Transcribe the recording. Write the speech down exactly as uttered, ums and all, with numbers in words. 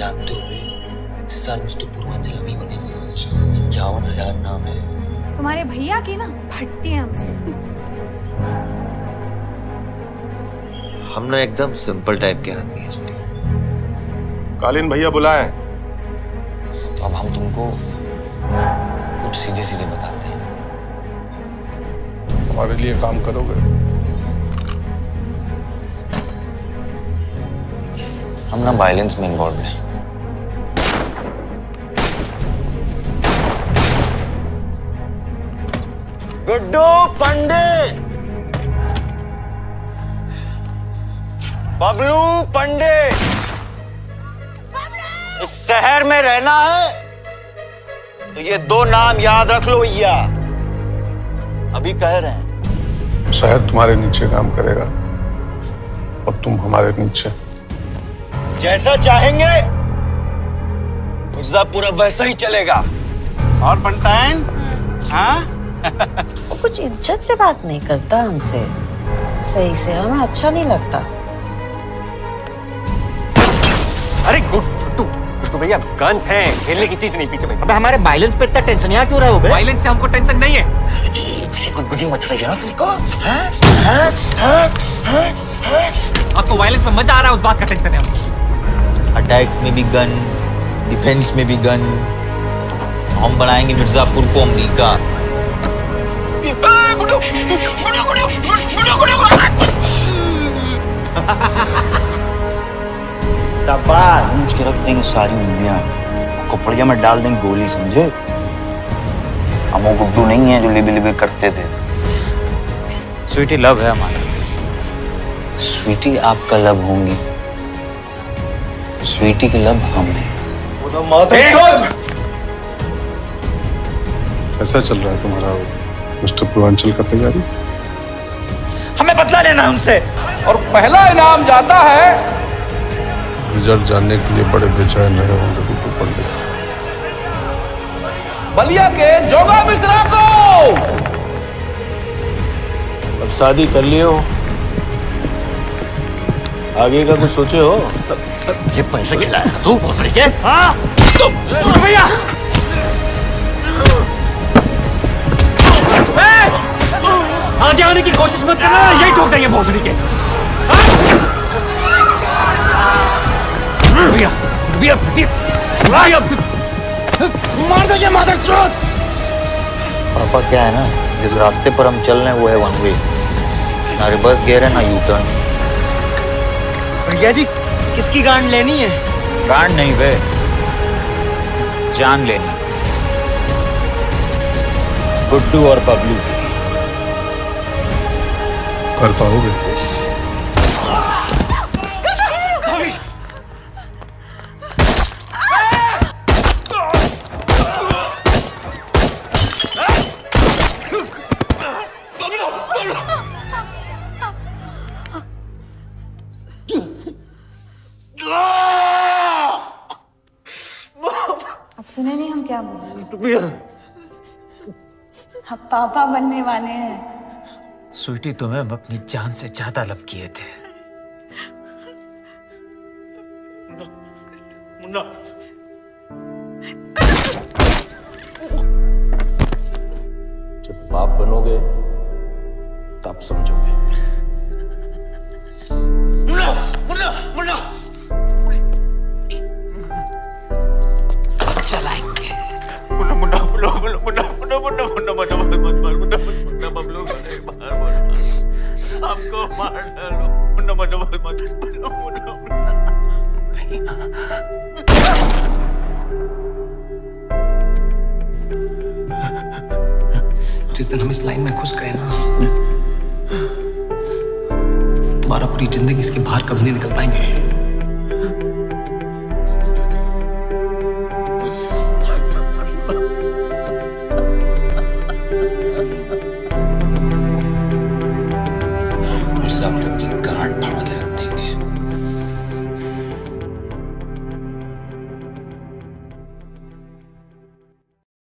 जानते हुए इस साल मुझ तो पूर्वांचल अभी बने में इक्यावन हजार नाम है। तुम्हारे भैया की ना फटती है हमसे। हम ना एकदम सिंपल टाइप के आदमी हैं। कालीन भैया बुलाए। तो अब हम तुमको कुछ सीधे सीधे बताते हैं। हमारे लिए काम करोगे? हम ना वायलेंस में इन्वॉल्व हैं। गुड्डू पांडे, बबलू पांडे, इस शहर में रहना है तो ये दो नाम याद रख लो। या अभी कह रहे हैं शहर तुम्हारे नीचे काम करेगा और तुम हमारे नीचे। जैसा चाहेंगे मिर्जापुर वैसा ही चलेगा। और पंताइन, हाँ? वो कुछ इज्जत से बात नहीं करता हमसे, सही से हमें अच्छा नहीं लगता। अरे गुड्डू, गुड्डू भैया गन्स हैं, खेलने की चीज नहीं। पीछे भाई अबे हमारे वायलेंस पे इतना टेंशन यहाँ क्यों रहा हो बे? वायलेंस से हमको टेंशन नहीं है। गुदगुदी मच रही है ना तुमको? आपको वायलेंस में मजा आ रहा है, उस बात का टेंशन है हमको। अटैक में भी गन, डिफेंस में भी गन। हम बनाएंगे मिर्जापुर को अमेरिका। गूंज के रख देंगे सारी उंगलियां, कपड़िया में डाल देंगे गोली, समझे? हम वो गुड्डू नहीं है जो लिबे लिबे करते थे। स्वीटी लव है हमारा। स्वीटी आपका लव होंगी, स्वीटी के लब हम हैं। कैसा चल रहा है तुम्हारा मिस्टर पूर्वांचल का तैयारी? हमें बदला लेना है उनसे और पहला इनाम जाता है। रिजल्ट जानने के लिए बड़े बेचैन रहे होंगे गुड्डू पंडित। बलिया के जोगा मिश्रा को अब शादी कर लियो, आगे का कुछ सोचे हो? ये पैसे खिलाया तू के? हाँ? तुम भैया आगे आने की कोशिश मत करना, यही ठोक देंगे भोसड़ी के। भैया भैया मार दो ये मादक चोद। पापा क्या है ना, जिस रास्ते पर हम चल रहे हैं वो है वन वे, ना रिवर्स गियर है ना यू टर्न। भैया जी किसकी गांड लेनी है? गांड नहीं बे, जान लेनी। गुड्डू और बबलू कर पाओगे? सुने नहीं हम क्या बोले? हम पापा बनने वाले हैं। स्वीटी तुम्हें हम अपनी जान से ज्यादा लव किए थे। मुन्ना, जब बाप बनोगे तब समझोगे। मुन्ना, मुन्ना, मुन्ना। चलाएंगे। मुन्ना मुन्ना मुन्ना मुन्ना मुन्ना मुन्ना मुन्ना मुन्ना मुन्ना मुन्ना मुन्ना मुन्ना मुन्ना बबलू मुन्ना मार मार आपको मार डालो। मुन्ना मुन्ना मुन्ना मुन्ना मुन्ना मुन्ना। जिस दिन हम इस लाइन में घुस गए ना, दोबारा पूरी जिंदगी इसके बाहर कभी नहीं निकल पाएंगे।